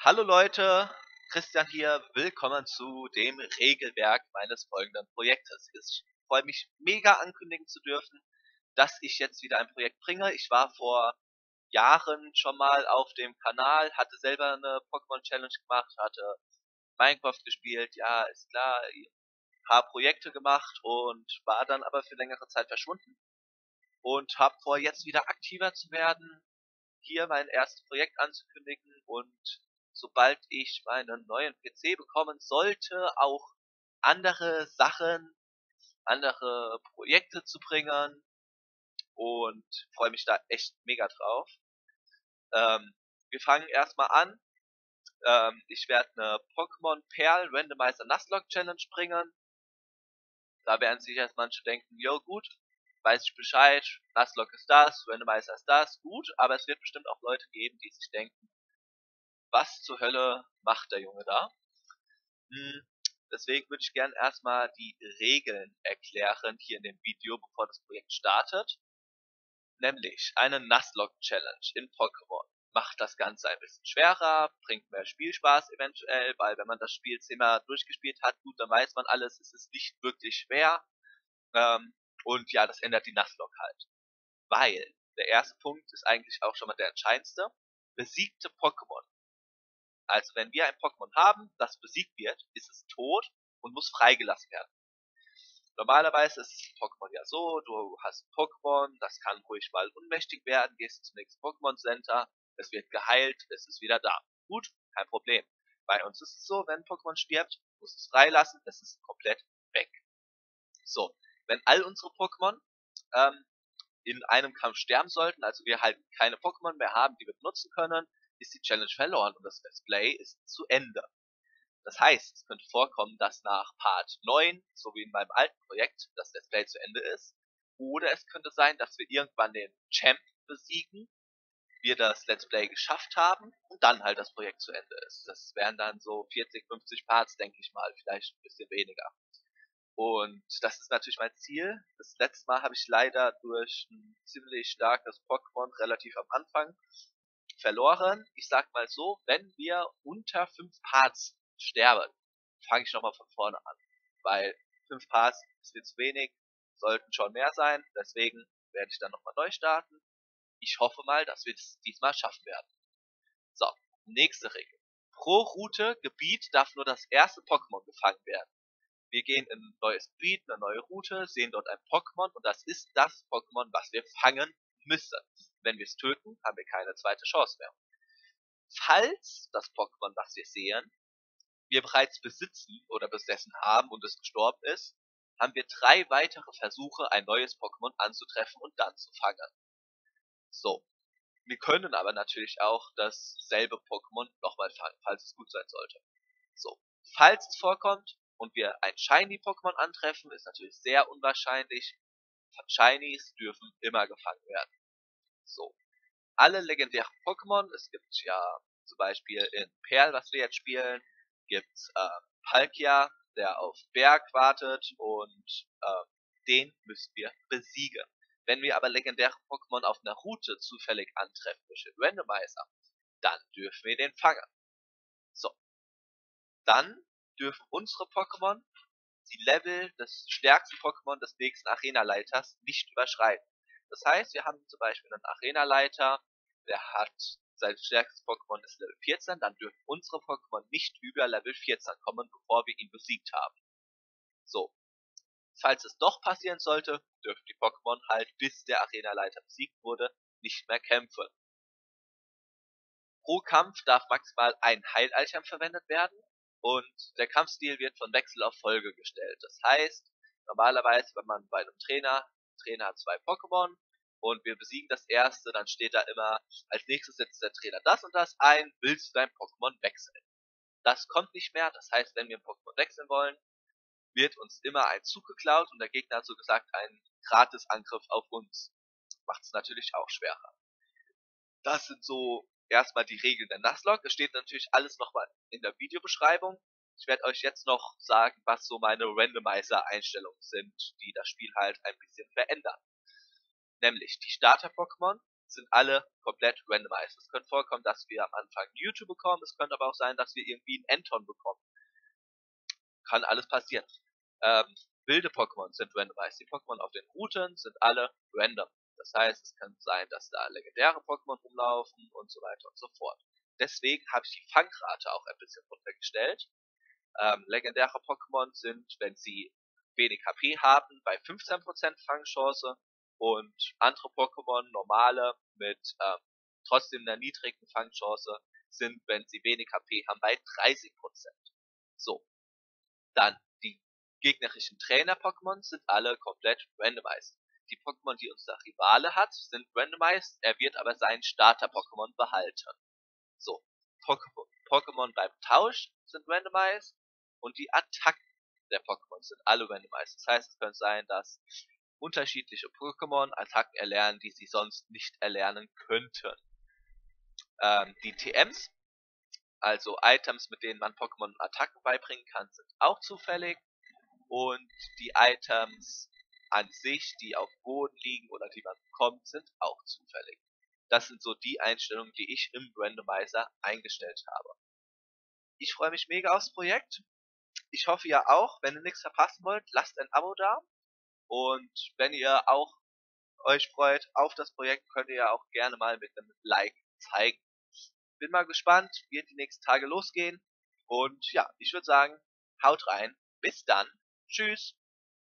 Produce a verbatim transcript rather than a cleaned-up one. Hallo Leute, Christian hier, willkommen zu dem Regelwerk meines folgenden Projektes. Ich freue mich mega ankündigen zu dürfen, dass ich jetzt wieder ein Projekt bringe. Ich war vor Jahren schon mal auf dem Kanal, hatte selber eine Pokémon Challenge gemacht, hatte Minecraft gespielt, ja ist klar, ein paar Projekte gemacht und war dann aber für längere Zeit verschwunden. Und habe vor, jetzt wieder aktiver zu werden, hier mein erstes Projekt anzukündigen und sobald ich meinen neuen P C bekommen sollte, auch andere Sachen, andere Projekte zu bringen und freue mich da echt mega drauf. Ähm, wir fangen erstmal an. Ähm, ich werde eine Pokémon Perl Randomizer Nuzlocke Challenge bringen. Da werden sich jetzt manche denken, jo gut, weiß ich Bescheid, Nuzlocke ist das, Randomizer ist das, gut, aber es wird bestimmt auch Leute geben, die sich denken, was zur Hölle macht der Junge da? Hm, deswegen würde ich gerne erstmal die Regeln erklären hier in dem Video, bevor das Projekt startet. Nämlich eine Nuzlocke-Challenge in Pokémon macht das Ganze ein bisschen schwerer, bringt mehr Spielspaß eventuell, weil wenn man das Spiel zehnmal durchgespielt hat, gut, dann weiß man alles, es ist nicht wirklich schwer. Ähm, und ja, das ändert die Nuzlocke halt. Weil der erste Punkt ist eigentlich auch schon mal der entscheidendste. Besiegte Pokémon. Also wenn wir ein Pokémon haben, das besiegt wird, ist es tot und muss freigelassen werden. Normalerweise ist es Pokémon ja so, du hast ein Pokémon, das kann ruhig mal unmächtig werden, gehst zum nächsten Pokémon Center, es wird geheilt, es ist wieder da. Gut, kein Problem. Bei uns ist es so, wenn ein Pokémon stirbt, muss es freilassen, es ist komplett weg. So, wenn all unsere Pokémon ähm, in einem Kampf sterben sollten, also wir halt keine Pokémon mehr haben, die wir benutzen können, ist die Challenge verloren und das Display ist zu Ende. Das heißt, es könnte vorkommen, dass nach Part neun, so wie in meinem alten Projekt, das Display zu Ende ist. Oder es könnte sein, dass wir irgendwann den Champ besiegen, wir das Let's Play geschafft haben und dann halt das Projekt zu Ende ist. Das wären dann so vierzig, fünfzig Parts, denke ich mal, vielleicht ein bisschen weniger. Und das ist natürlich mein Ziel. Das letzte Mal habe ich leider durch ein ziemlich starkes Pokémon relativ am Anfang verloren. Ich sag mal so, wenn wir unter fünf Parts sterben, fange ich nochmal von vorne an. Weil fünf Parts ist jetzt wenig, sollten schon mehr sein, deswegen werde ich dann nochmal neu starten. Ich hoffe mal, dass wir es diesmal schaffen werden. So, nächste Regel. Pro Route, Gebiet darf nur das erste Pokémon gefangen werden. Wir gehen in ein neues Gebiet, eine neue Route, sehen dort ein Pokémon und das ist das Pokémon, was wir fangen müssen. Wenn wir es töten, haben wir keine zweite Chance mehr. Falls das Pokémon, was wir sehen, wir bereits besitzen oder besessen haben und es gestorben ist, haben wir drei weitere Versuche, ein neues Pokémon anzutreffen und dann zu fangen. So. Wir können aber natürlich auch dasselbe Pokémon nochmal fangen, falls es gut sein sollte. So. Falls es vorkommt und wir ein Shiny-Pokémon antreffen, ist natürlich sehr unwahrscheinlich. Shinies dürfen immer gefangen werden. So, alle legendären Pokémon, es gibt ja zum Beispiel in Perl, was wir jetzt spielen, gibt's äh, Palkia, der auf Berg wartet und äh, den müssen wir besiegen. Wenn wir aber legendäre Pokémon auf einer Route zufällig antreffen durch den Randomizer, dann dürfen wir den fangen. So, dann dürfen unsere Pokémon die Level des stärksten Pokémon des nächsten Arena-Leiters nicht überschreiten. Das heißt, wir haben zum Beispiel einen Arena-Leiter, der hat sein stärkstes Pokémon ist Level vierzehn, dann dürfen unsere Pokémon nicht über Level vierzehn kommen, bevor wir ihn besiegt haben. So. Falls es doch passieren sollte, dürfen die Pokémon halt, bis der Arena-Leiter besiegt wurde, nicht mehr kämpfen. Pro Kampf darf maximal ein Heilalchern verwendet werden und der Kampfstil wird von Wechsel auf Folge gestellt. Das heißt, normalerweise, wenn man bei einem Trainer Trainer hat zwei Pokémon und wir besiegen das erste, dann steht da immer, als nächstes setzt der Trainer das und das ein, willst du dein Pokémon wechseln? Das kommt nicht mehr, das heißt, wenn wir ein Pokémon wechseln wollen, wird uns immer ein Zug geklaut und der Gegner hat so gesagt einen Gratis-Angriff auf uns. Macht es natürlich auch schwerer. Das sind so erstmal die Regeln der Nuzlocke. Es steht natürlich alles nochmal in der Videobeschreibung. Ich werde euch jetzt noch sagen, was so meine Randomizer-Einstellungen sind, die das Spiel halt ein bisschen verändern. Nämlich die Starter-Pokémon sind alle komplett randomized. Es könnte vorkommen, dass wir am Anfang ein Mewtwo bekommen, es könnte aber auch sein, dass wir irgendwie einen Enton bekommen. Kann alles passieren. Ähm, wilde Pokémon sind randomized. Die Pokémon auf den Routen sind alle random. Das heißt, es kann sein, dass da legendäre Pokémon rumlaufen und so weiter und so fort. Deswegen habe ich die Fangrate auch ein bisschen runtergestellt. Ähm, legendäre Pokémon sind, wenn sie wenig H P haben, bei fünfzehn Prozent Fangchance und andere Pokémon, normale, mit ähm, trotzdem einer niedrigen Fangchance, sind, wenn sie wenig H P haben, bei dreißig Prozent. So. Dann, die gegnerischen Trainer-Pokémon sind alle komplett randomized. Die Pokémon, die unser Rivale hat, sind randomized, er wird aber seinen Starter-Pokémon behalten. So, Pokémon beim Tausch sind randomized und die Attacken der Pokémon sind alle randomized. Das heißt, es könnte sein, dass unterschiedliche Pokémon Attacken erlernen, die sie sonst nicht erlernen könnten. Ähm, die T Ms, also Items, mit denen man Pokémon Attacken beibringen kann, sind auch zufällig. Und die Items an sich, die auf dem Boden liegen oder die man bekommt, sind auch zufällig. Das sind so die Einstellungen, die ich im Randomizer eingestellt habe. Ich freue mich mega aufs Projekt. Ich hoffe ja auch, wenn ihr nichts verpassen wollt, lasst ein Abo da. Und wenn ihr auch euch freut auf das Projekt, könnt ihr ja auch gerne mal mit einem Like zeigen. Bin mal gespannt, wird die nächsten Tage losgehen. Und ja, ich würde sagen, haut rein. Bis dann. Tschüss.